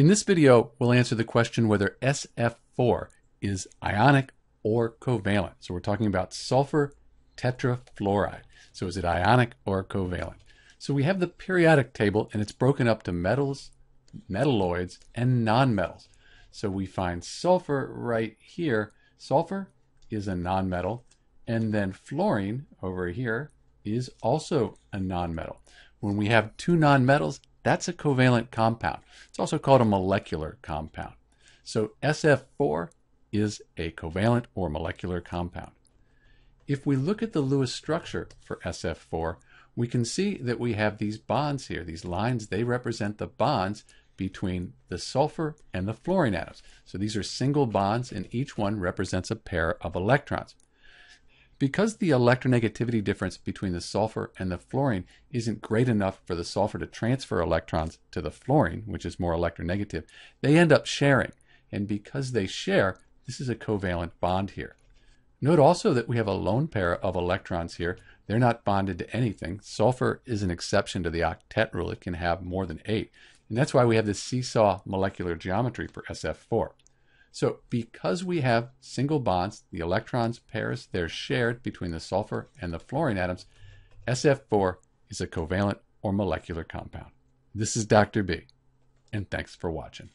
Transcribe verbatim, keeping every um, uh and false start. In this video, we'll answer the question whether S F four is ionic or covalent. So we're talking about sulfur tetrafluoride. So is it ionic or covalent? So we have the periodic table, and it's broken up to metals, metalloids, and nonmetals. So we find sulfur right here. Sulfur is a nonmetal, and then fluorine over here is also a nonmetal. When we have two nonmetals, that's a covalent compound. It's also called a molecular compound. So S F four is a covalent or molecular compound. If we look at the Lewis structure for S F four, we can see that we have these bonds here. These lines, they represent the bonds between the sulfur and the fluorine atoms. So these are single bonds, and each one represents a pair of electrons. Because the electronegativity difference between the sulfur and the fluorine isn't great enough for the sulfur to transfer electrons to the fluorine, which is more electronegative, they end up sharing. And because they share, this is a covalent bond here. Note also that we have a lone pair of electrons here. They're not bonded to anything. Sulfur is an exception to the octet rule. It can have more than eight. And that's why we have this seesaw molecular geometry for S F four. So because we have single bonds, the electrons, pairs, they're shared between the sulfur and the fluorine atoms, S F four is a covalent or molecular compound. This is Doctor B, and thanks for watching.